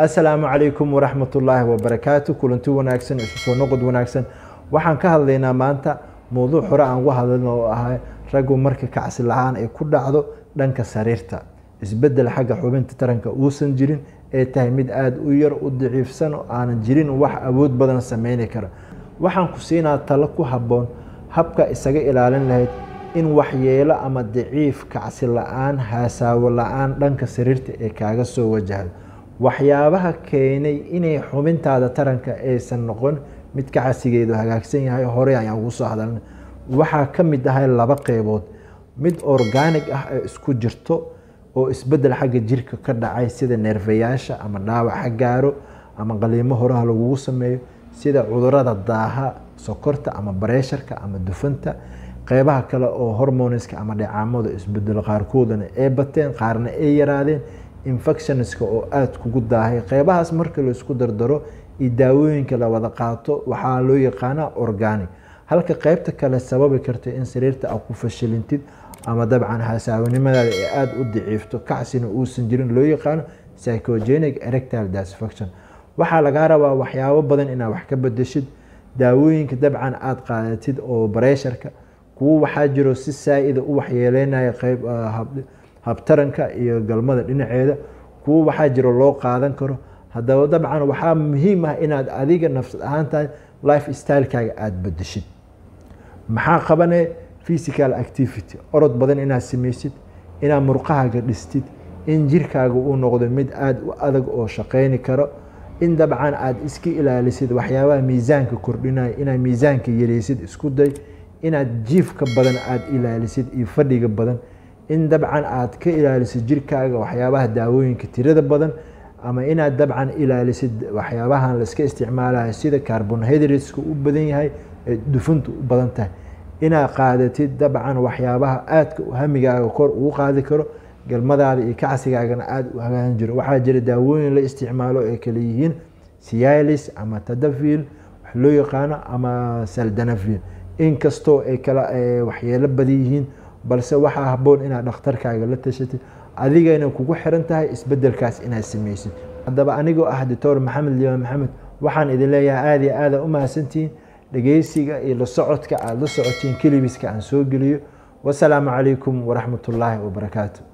السلام عليكم ورحمة الله وبركاته. كلنتو وناكسن اسسو نقد وناكسن waxaan ka hadlaynaa maanta mowduuc hore aan wax hadalno oo ahaa ragu marka kacsi la'aan ay ku dhacdo dhanka sariirta isbedel xagga xubinta taranka uusan jirin ee tahay mid aad u yar u daciifsan oo aanan jirin wax awood badan sameyn kara waxaan ku siinaa talo ku haboon habka isaga ilaalin lahayd in wax yeelo ama daciif kacsi la'aan haasawo la'aan dhanka sariirta ee kaaga soo wajahdo waxyaabaha keenay inay xubintaada taranka aysan noqon mid ka xasigeedu hagaagsan yahay hore ayaan ugu soo hadalnay waxa ka mid ah laba qaybood mid organic ah isku jirto oo isbedel xagga jirka ka dhacay sida nerveyaasha ama dhaawaca gaaro ama qaliimo hore lagu sameeyo sida cudurrada daaha sokorta ama pressure-ka ama dufanta qaybaha kale oo hormoneska ama dhicaamada isbedel qaarkoodna ay bateen qaarna ay yaraadeen infectionska oo aad kugu daahay qaybahaas marka la isku dardaro idaawooyinka la wada qaato waxa loo yaqaanaa organic halka qaybta kale sababi karto in sariirta aad ku fashilintid ama dabcan haasaawinimadaada ay aad u daciifto kacsina uusan jirin loo yaqaan psychogenic erectile dysfunction waxa laga rabaa waxyaabo badan inaad wax ka bedeshid daawooyinka dabcan aad qaadatid oo pressure-ka kuwa waxa jiro si saa'id u waxyeeleynaya qayb habtaranka iyo galmada dhinaceeda kuwa waxa jiro loo qaadan karo هذا طبعا وحام مهمة إن أديك نفس أنت لايف ستايل كأ أتبدشت محا قبنا فيزيكال أكتيفيتي أرد بدن إنها سميست إنها مرقها قدستيد إن جيرك أقول نقد مد أد وأذق أو شقين كرا إن طبعا أد إسكي إلى لسيد وحياة ميزانك كردنا إن ميزانك يليسيد إسكودي إن جيفك بدن أد إلى لسيد يفرق بدن إن طبعا أد كإلى لسيد جيرك وحياة داوين كتير بدن أما إن طبعا إلى لسد وحيابها لسك استعمالها سيدا كربوهيدراتسك وبدنها دفنت وبدنتها إن قادتي طبعا وحيابها آتك وهمجا وكر وقادكر قال ماذا هذا كعسي عن آد وهنجر وحاجر داوين لاستعماله أكليين سياليس أما تدفيل حلو يقانا أما سلدنفيل إن كستو أكلا وحيال بديهين بل سوحها بون إن نختارك على التشتي adiga inuu kugu xiran tahay isbedelkaas inaad sameeysid hadaba anigoo ah doctor maxamed liiwaan maxamed waxaan idin leeyahay aad iyo aad u mahadsantiin dhageysiga iyo la socodka aad la socotiin kaliiska aan soo geliyo wassalaamu calaykum waraxmatullaahi wabarakaatuh